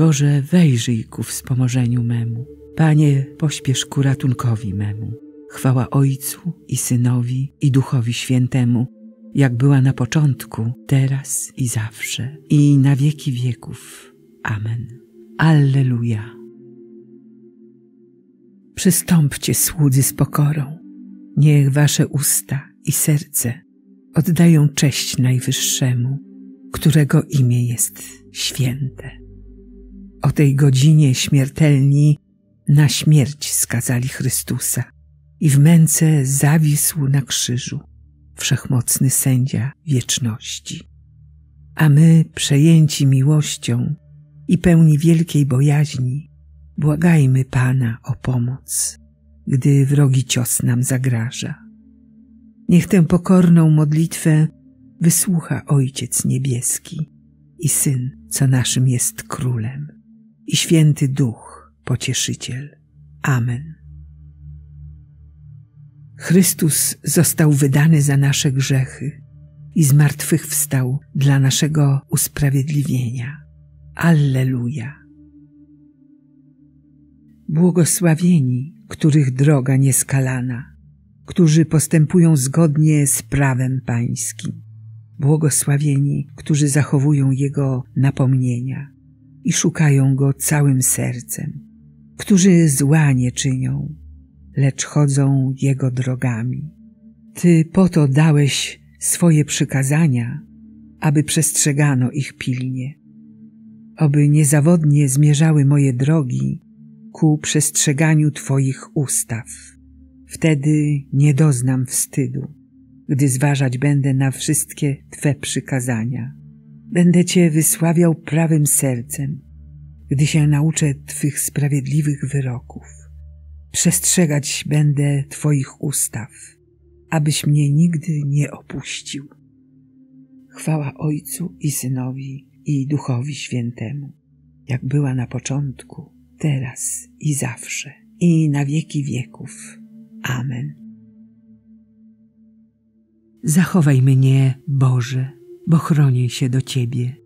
Boże, wejrzyj ku wspomożeniu memu. Panie, pośpiesz ku ratunkowi memu. Chwała Ojcu i Synowi, i Duchowi Świętemu, jak była na początku, teraz i zawsze, i na wieki wieków. Amen. Alleluja. Przystąpcie, słudzy, z pokorą. Niech wasze usta i serce oddają cześć Najwyższemu, którego imię jest święte. O tej godzinie śmiertelni na śmierć skazali Chrystusa i w męce zawisł na krzyżu wszechmocny sędzia wieczności. A my, przejęci miłością i pełni wielkiej bojaźni, błagajmy Pana o pomoc, gdy wrogi cios nam zagraża. Niech tę pokorną modlitwę wysłucha Ojciec Niebieski i Syn, co naszym jest Królem, i Święty Duch, Pocieszyciel. Amen. Chrystus został wydany za nasze grzechy i zmartwychwstał dla naszego usprawiedliwienia. Alleluja. Błogosławieni, których droga nieskalana, którzy postępują zgodnie z prawem Pańskim. Błogosławieni, którzy zachowują Jego napomnienia i szukają Go całym sercem, którzy zła nie czynią, lecz chodzą Jego drogami. Ty po to dałeś swoje przykazania, aby przestrzegano ich pilnie. Oby niezawodnie zmierzały moje drogi ku przestrzeganiu Twoich ustaw. Wtedy nie doznam wstydu, gdy zważać będę na wszystkie Twe przykazania. Będę Cię wysławiał prawym sercem, gdy się nauczę Twych sprawiedliwych wyroków. Przestrzegać będę Twoich ustaw, abyś mnie nigdy nie opuścił. Chwała Ojcu i Synowi, i Duchowi Świętemu, jak była na początku, teraz i zawsze, i na wieki wieków. Amen. Zachowaj mnie, Boże, bo chronię się do Ciebie.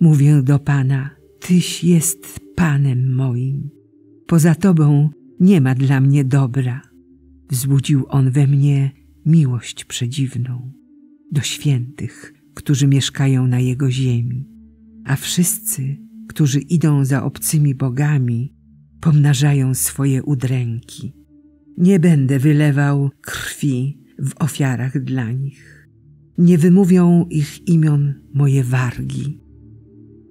Mówię do Pana, Tyś jest Panem moim. Poza Tobą nie ma dla mnie dobra. Wzbudził On we mnie miłość przedziwną do świętych, którzy mieszkają na Jego ziemi. A wszyscy, którzy idą za obcymi bogami, pomnażają swoje udręki. Nie będę wylewał krwi w ofiarach dla nich. Nie wymówią ich imion moje wargi.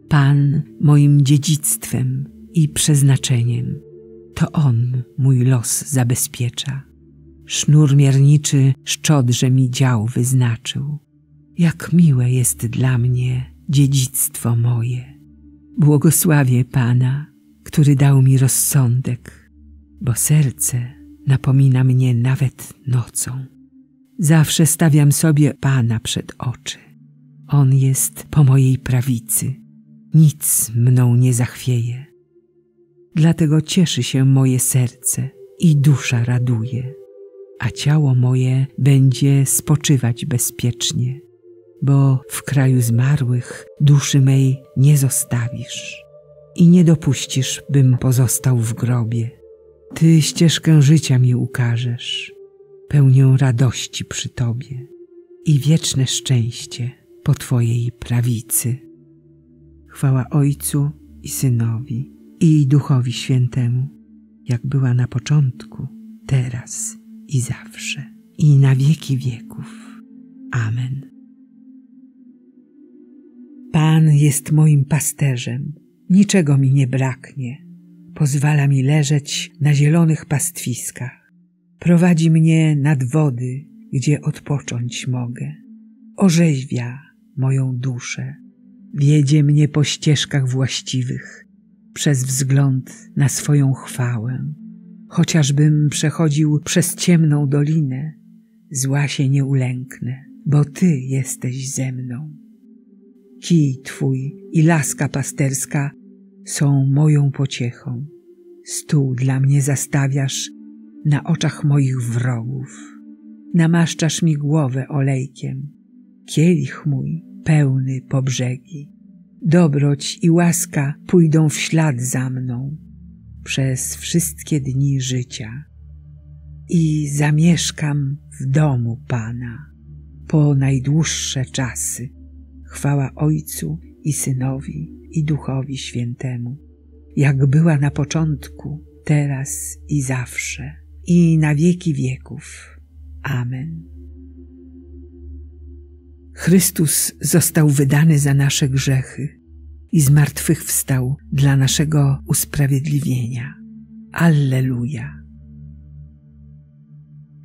Pan moim dziedzictwem i przeznaczeniem. To On mój los zabezpiecza. Sznur mierniczy szczodrze mi dział wyznaczył. Jak miłe jest dla mnie dziedzictwo moje. Błogosławię Pana, który dał mi rozsądek, bo serce napomina mnie nawet nocą. Zawsze stawiam sobie Pana przed oczy. On jest po mojej prawicy. Nic mną nie zachwieje. Dlatego cieszy się moje serce i dusza raduje, a ciało moje będzie spoczywać bezpiecznie. Bo w kraju zmarłych duszy mej nie zostawisz i nie dopuścisz, bym pozostał w grobie. Ty ścieżkę życia mi ukażesz, pełnię radości przy Tobie i wieczne szczęście po Twojej prawicy. Chwała Ojcu i Synowi, i Duchowi Świętemu, jak była na początku, teraz i zawsze, i na wieki wieków. Amen. Pan jest moim pasterzem, niczego mi nie braknie. Pozwala mi leżeć na zielonych pastwiskach. Prowadzi mnie nad wody, gdzie odpocząć mogę. Orzeźwia moją duszę. Wiedzie mnie po ścieżkach właściwych, przez wzgląd na swoją chwałę. Chociażbym przechodził przez ciemną dolinę, zła się nie ulęknę, bo Ty jesteś ze mną. Kij Twój i laska pasterska są moją pociechą. Stół dla mnie zastawiasz na oczach moich wrogów. Namaszczasz mi głowę olejkiem. Kielich mój pełny po brzegi. Dobroć i łaska pójdą w ślad za mną przez wszystkie dni życia i zamieszkam w domu Pana po najdłuższe czasy. Chwała Ojcu i Synowi, i Duchowi Świętemu, jak była na początku, teraz i zawsze, i na wieki wieków. Amen. Chrystus został wydany za nasze grzechy i zmartwychwstał dla naszego usprawiedliwienia. Alleluja!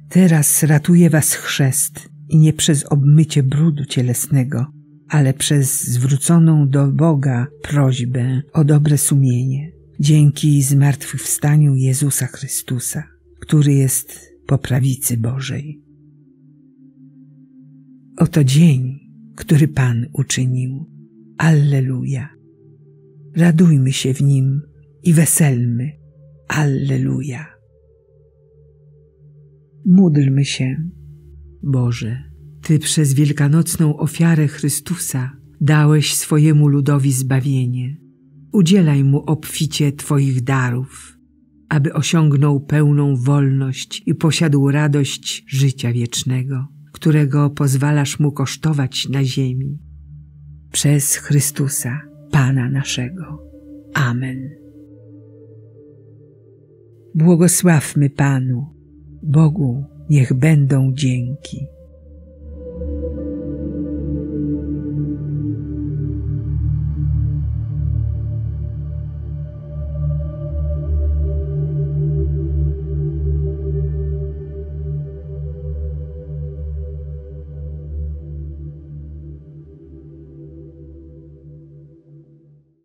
Teraz ratuje was chrzest i nie przez obmycie brudu cielesnego, ale przez zwróconą do Boga prośbę o dobre sumienie, dzięki zmartwychwstaniu Jezusa Chrystusa, który jest po prawicy Bożej. Oto dzień, który Pan uczynił. Alleluja! Radujmy się w Nim i weselmy. Alleluja! Módlmy się. Boże, Ty przez wielkanocną ofiarę Chrystusa dałeś swojemu ludowi zbawienie. Udzielaj mu obficie Twoich darów, aby osiągnął pełną wolność i posiadł radość życia wiecznego, którego pozwalasz mu kosztować na ziemi. Przez Chrystusa, Pana naszego. Amen. Błogosławmy Panu. Bogu niech będą dzięki.